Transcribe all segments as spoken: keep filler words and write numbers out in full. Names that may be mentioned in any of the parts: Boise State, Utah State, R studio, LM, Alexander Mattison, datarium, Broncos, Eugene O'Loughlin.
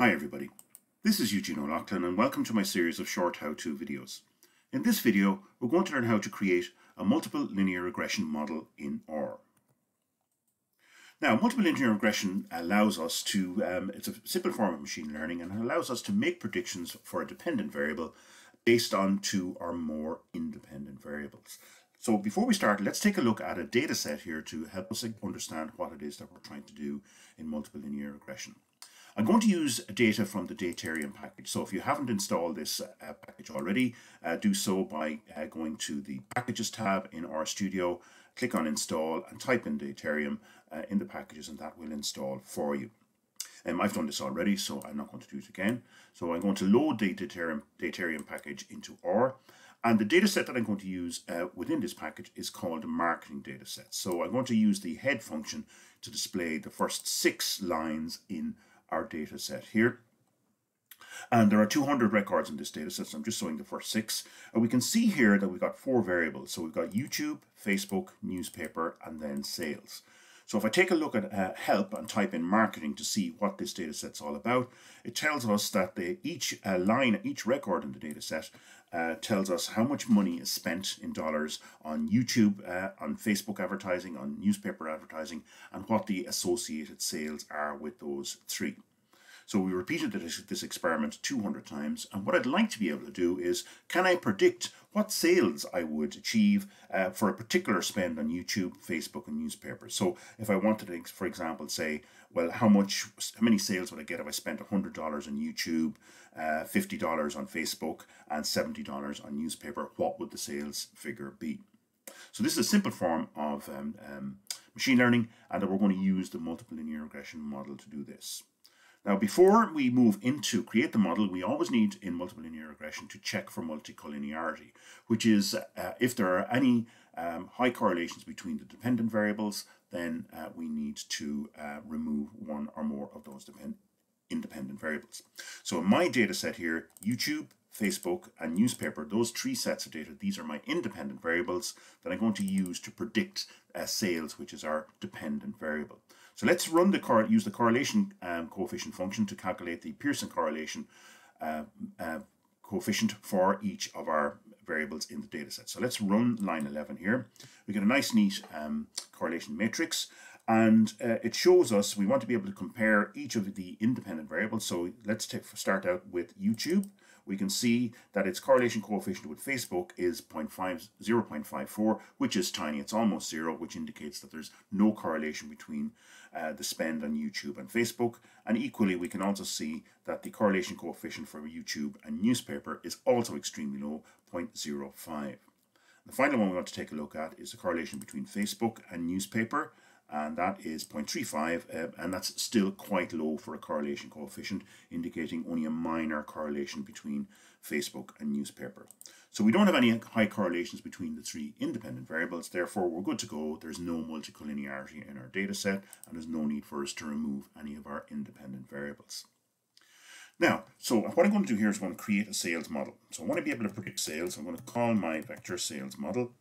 Hi everybody, this is Eugene O'Loughlin and welcome to my series of short how-to videos. In this video, we're going to learn how to create a multiple linear regression model in R. Now, multiple linear regression allows us to, um, it's a simple form of machine learning and it allows us to make predictions for a dependent variable based on two or more independent variables. So before we start, let's take a look at a data set here to help us understand what it is that we're trying to do in multiple linear regression. I'm going to use data from the datarium package. So if you haven't installed this uh, package already, uh, do so by uh, going to the Packages tab in R Studio, click on Install and type in datarium uh, in the packages and that will install for you. Um, I've done this already, so I'm not going to do it again. So I'm going to load the datarium, datarium package into R. And the dataset that I'm going to use uh, within this package is called marketing dataset. So I'm going to use the head function to display the first six lines in our data set here. And there are two hundred records in this data set, so I'm just showing the first six. And we can see here that we've got four variables. So we've got YouTube, Facebook, newspaper, and then sales. So if I take a look at uh, help and type in marketing to see what this data set's all about, it tells us that the, each uh, line, each record in the data set uh, tells us how much money is spent in dollars on YouTube, uh, on Facebook advertising, on newspaper advertising, and what the associated sales are with those three. So we repeated this, this experiment two hundred times, and what I'd like to be able to do is, can I predict what sales I would achieve uh, for a particular spend on YouTube, Facebook and newspapers. So if I wanted to, for example, say, well, how much, how many sales would I get if I spent one hundred dollars on YouTube, uh, fifty dollars on Facebook and seventy dollars on newspaper, what would the sales figure be? So this is a simple form of um, um, machine learning and that we're going to use the multiple linear regression model to do this. Now, before we move into create the model, we always need in multiple linear regression to check for multicollinearity, which is uh, if there are any um, high correlations between the dependent variables, then uh, we need to uh, remove one or more of those depend independent variables. So in my data set here, YouTube, Facebook and newspaper, those three sets of data, these are my independent variables that I'm going to use to predict uh, sales, which is our dependent variable. So let's run the cor use the correlation um, coefficient function to calculate the Pearson correlation uh, uh, coefficient for each of our variables in the data set. So let's run line eleven here. We get a nice neat um, correlation matrix and uh, it shows us we want to be able to compare each of the independent variables. So let's take, start out with YouTube. We can see that its correlation coefficient with Facebook is zero point five zero point five four, which is tiny. It's almost zero, which indicates that there's no correlation between uh, the spend on YouTube and Facebook. And equally, we can also see that the correlation coefficient for YouTube and newspaper is also extremely low, zero point zero five. The final one we want to take a look at is the correlation between Facebook and newspaper. And that is zero point three five, uh, and that's still quite low for a correlation coefficient, indicating only a minor correlation between Facebook and newspaper. So we don't have any high correlations between the three independent variables, therefore we're good to go. There's no multicollinearity in our data set, and there's no need for us to remove any of our independent variables. Now, so what I'm going to do here is I'm going to create a sales model. So I want to be able to predict sales. I'm going to call my vector sales model.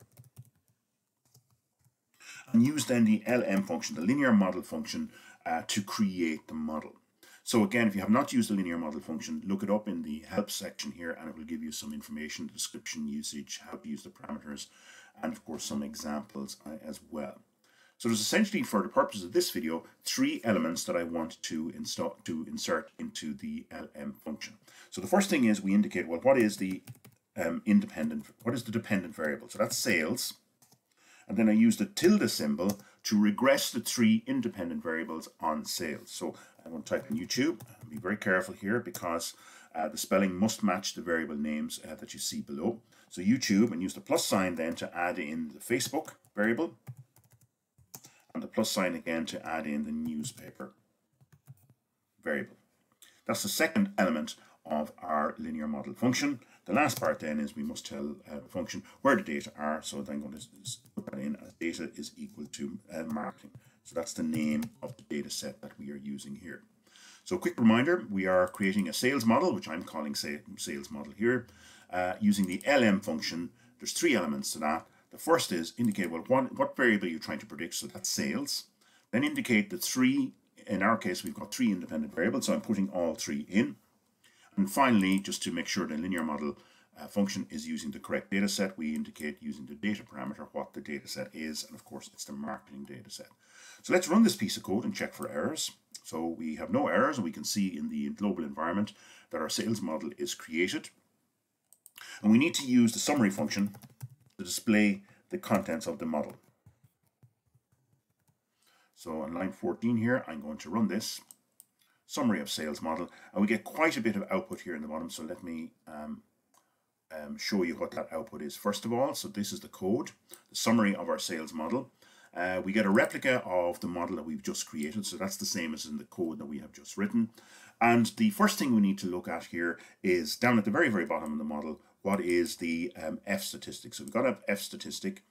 And use then the L M function, the linear model function, uh, to create the model. So again, if you have not used the linear model function, look it up in the help section here and it will give you some information, description, usage, how to use the parameters, and of course some examples uh, as well. So there's essentially, for the purpose of this video, three elements that I want to install to insert into the L M function. So the first thing is we indicate, well, what is the um, independent, what is the dependent variable? So that's sales. And then I use the tilde symbol to regress the three independent variables on sales. So I'm going to type in YouTube. Be very careful here because uh, the spelling must match the variable names uh, that you see below. So YouTube, and use the plus sign then to add in the Facebook variable. And the plus sign again to add in the newspaper variable. That's the second element of our linear model function. The last part then is we must tell a uh, function where the data are. So then I'm going to put that in as data is equal to uh, marketing. So that's the name of the data set that we are using here. So a quick reminder, we are creating a sales model, which I'm calling say, sales model here, uh, using the L M function. There's three elements to that. The first is indicate well, what, what variable you're trying to predict. So that's sales. Then indicate the three in our case, we've got three independent variables, so I'm putting all three in. And finally, just to make sure the linear model uh, function is using the correct data set, we indicate using the data parameter what the data set is, and of course it's the marketing data set. So let's run this piece of code and check for errors. So we have no errors, and we can see in the global environment that our sales model is created. And we need to use the summary function to display the contents of the model. So on line fourteen here, I'm going to run this summary of sales model, and we get quite a bit of output here in the bottom. So let me um, um, show you what that output is. First of all, so this is the code, the summary of our sales model. Uh, we get a replica of the model that we've just created. So that's the same as in the code that we have just written. And the first thing we need to look at here is down at the very, very bottom of the model, what is the um, F statistic. So we've got an F statistic,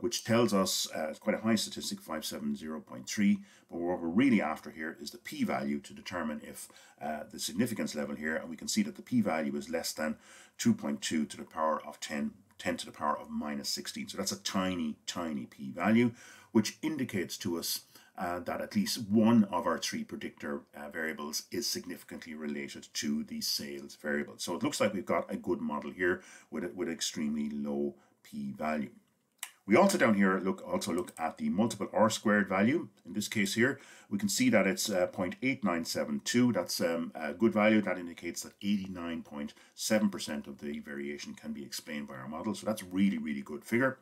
which tells us uh, it's quite a high statistic, five seventy point three, but what we're really after here is the p-value to determine if uh, the significance level here, and we can see that the p-value is less than two point two to the power of ten, ten to the power of minus sixteen. So that's a tiny, tiny p-value, which indicates to us uh, that at least one of our three predictor uh, variables is significantly related to the sales variable. So it looks like we've got a good model here with, a, with an extremely low p-value. We also down here look also look at the multiple R squared value. In this case here, we can see that it's uh, zero point eight nine seven two. That's um, a good value. That indicates that eighty-nine point seven percent of the variation can be explained by our model. So that's a really, really good figure.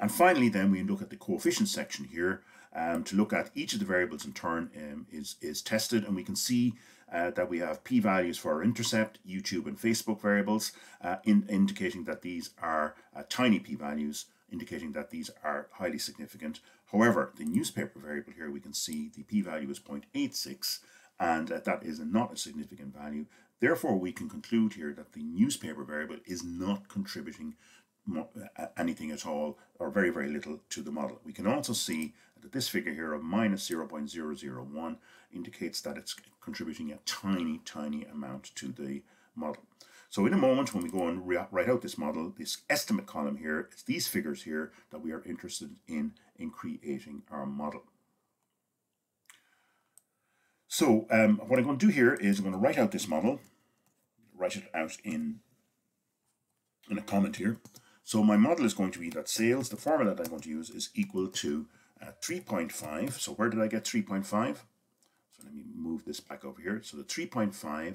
And finally, then we look at the coefficient section here um, to look at each of the variables in turn um, is, is tested, and we can see Uh, that we have p-values for our intercept, YouTube and Facebook variables, uh, in, indicating that these are uh, tiny p-values, indicating that these are highly significant. However, the newspaper variable here, we can see the p-value is zero point eight six, and uh, that is not a significant value. Therefore, we can conclude here that the newspaper variable is not contributing anything at all, or very, very little, to the model. We can also see that this figure here of minus zero point zero zero one indicates that it's contributing a tiny, tiny amount to the model. So in a moment, when we go and write out this model, this estimate column here, it's these figures here that we are interested in in creating our model. So um, what I'm going to do here is I'm going to write out this model, write it out in, in a comment here. So my model is going to be that sales, the formula that I'm going to use is equal to uh, three point five. So where did I get three point five? So let me move this back over here. So the three point five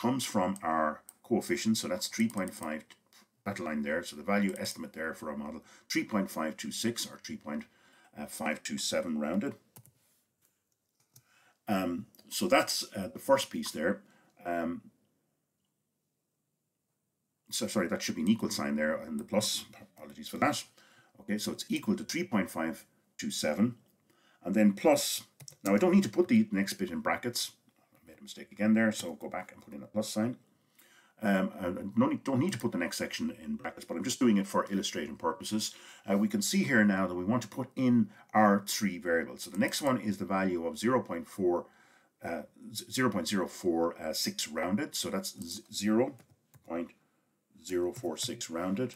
comes from our coefficient. So that's three point five, that line there. So the value estimate there for our model, three point five two six or three point five two seven rounded. Um, so that's uh, the first piece there. Um, So sorry, that should be an equal sign there and the plus. Apologies for that. Okay, so it's equal to three point five two seven. And then plus, now I don't need to put the next bit in brackets. I made a mistake again there, so go back and put in a plus sign. Um, I don't need to put the next section in brackets, but I'm just doing it for illustrating purposes. Uh, we can see here now that we want to put in our three variables. So the next one is the value of zero point zero four six rounded. So that's zero point zero four six rounded,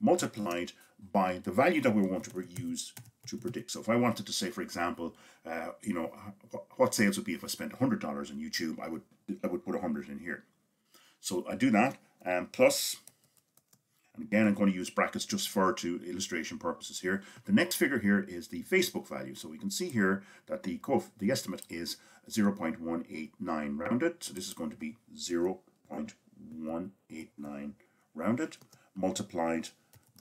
multiplied by the value that we want to use to predict. So if I wanted to say, for example, uh, you know, what sales would be if I spent one hundred dollars on YouTube, I would I would put one hundred in here. So I do that, um, plus, and again, I'm going to use brackets just for to illustration purposes here. The next figure here is the Facebook value. So we can see here that the, the estimate is zero point one eight nine rounded. So this is going to be zero point one eight nine rounded, multiplied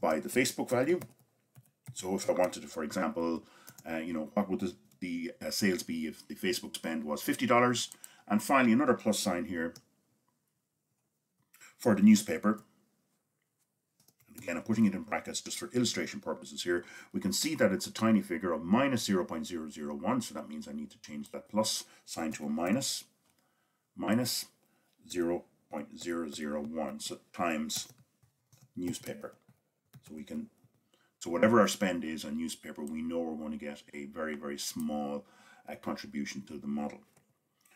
by the Facebook value. So if I wanted to, for example, uh, you know, what would the, the uh, sales be if the Facebook spend was fifty dollars? And finally, another plus sign here for the newspaper. And again, I'm putting it in brackets just for illustration purposes here. We can see that it's a tiny figure of minus zero point zero zero one. So that means I need to change that plus sign to a minus, minus zero point zero zero one, so times newspaper. So we can, so whatever our spend is on newspaper, we know we're going to get a very, very small uh, contribution to the model.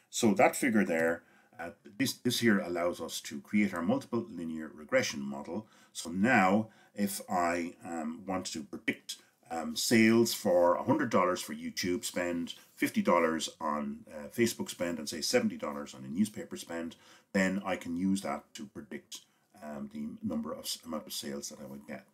So that figure there, uh, this, this here allows us to create our multiple linear regression model. So now if I um, want to predict um, sales for one hundred dollars for YouTube spend, fifty dollars on uh, Facebook spend, and say seventy dollars on a newspaper spend, then I can use that to predict um, the number of amount of sales that I would get.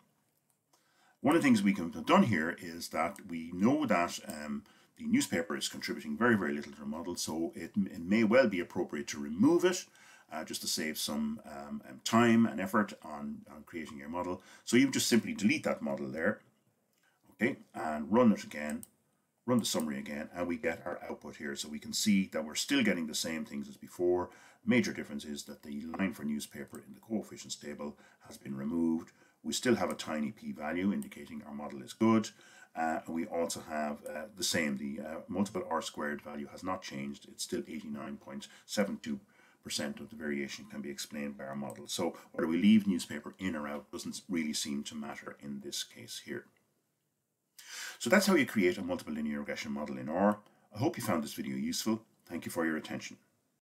One of the things we can have done here is that we know that um, the newspaper is contributing very, very little to the model, so it, it may well be appropriate to remove it uh, just to save some um, time and effort on, on creating your model. So you just simply delete that model there, okay, and run it again, run the summary again, and we get our output here. So we can see that we're still getting the same things as before. Major difference is that the line for newspaper in the coefficients table has been removed. We still have a tiny p-value indicating our model is good. Uh, and we also have uh, the same, the uh, multiple R squared value has not changed. It's still eighty-nine point seven two percent of the variation can be explained by our model. So whether we leave newspaper in or out doesn't really seem to matter in this case here. So that's how you create a multiple linear regression model in R. I hope you found this video useful. Thank you for your attention.